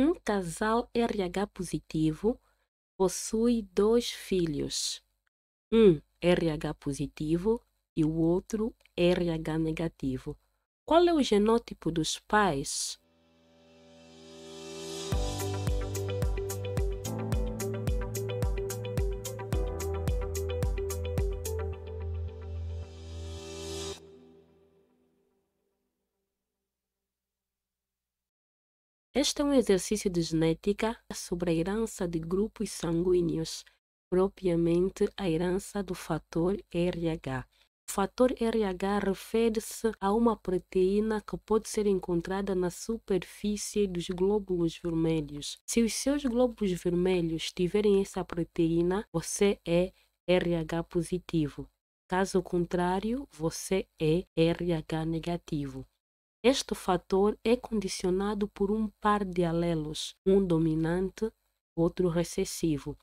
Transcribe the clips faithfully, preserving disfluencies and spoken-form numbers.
Um casal R H positivo possui dois filhos, um R H positivo e o outro R H negativo. Qual é o genótipo dos pais? Este é um exercício de genética sobre a herança de grupos sanguíneos, propriamente a herança do fator R H. O fator R H refere-se a uma proteína que pode ser encontrada na superfície dos glóbulos vermelhos. Se os seus glóbulos vermelhos tiverem essa proteína, você é R H positivo. Caso contrário, você é R H negativo. Este fator é condicionado por um par de alelos, um dominante, outro recessivo.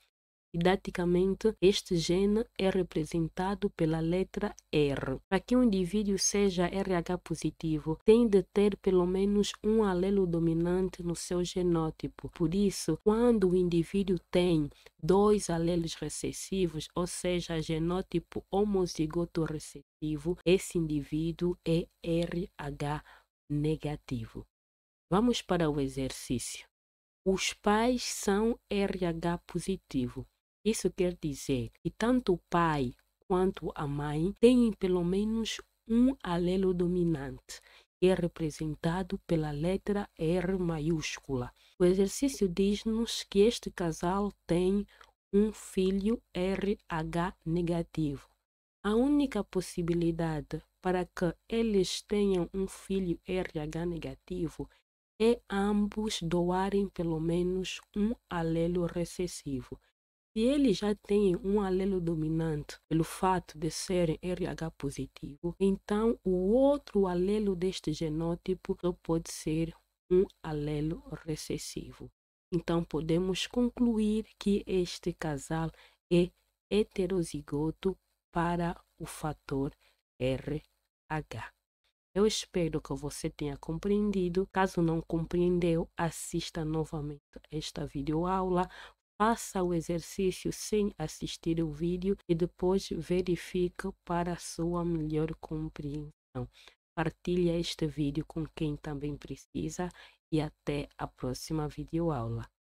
Didaticamente, este gene é representado pela letra R. Para que um indivíduo seja R H positivo, tem de ter pelo menos um alelo dominante no seu genótipo. Por isso, quando o indivíduo tem dois alelos recessivos, ou seja, genótipo homozigoto recessivo, esse indivíduo é R H negativo. Vamos para o exercício. Os pais são R H positivo. Isso quer dizer que tanto o pai quanto a mãe têm pelo menos um alelo dominante, que é representado pela letra R maiúscula. O exercício diz-nos que este casal tem um filho R H negativo. A única possibilidade para que eles tenham um filho R H negativo é ambos doarem pelo menos um alelo recessivo. Se eles já têm um alelo dominante pelo fato de serem R H positivo, então o outro alelo deste genótipo só pode ser um alelo recessivo. Então podemos concluir que este casal é heterozigoto para o fator R H. Eu espero que você tenha compreendido. Caso não compreendeu, assista novamente a esta videoaula. Faça o exercício sem assistir o vídeo e depois verifique para a sua melhor compreensão. Partilhe este vídeo com quem também precisa e até a próxima videoaula.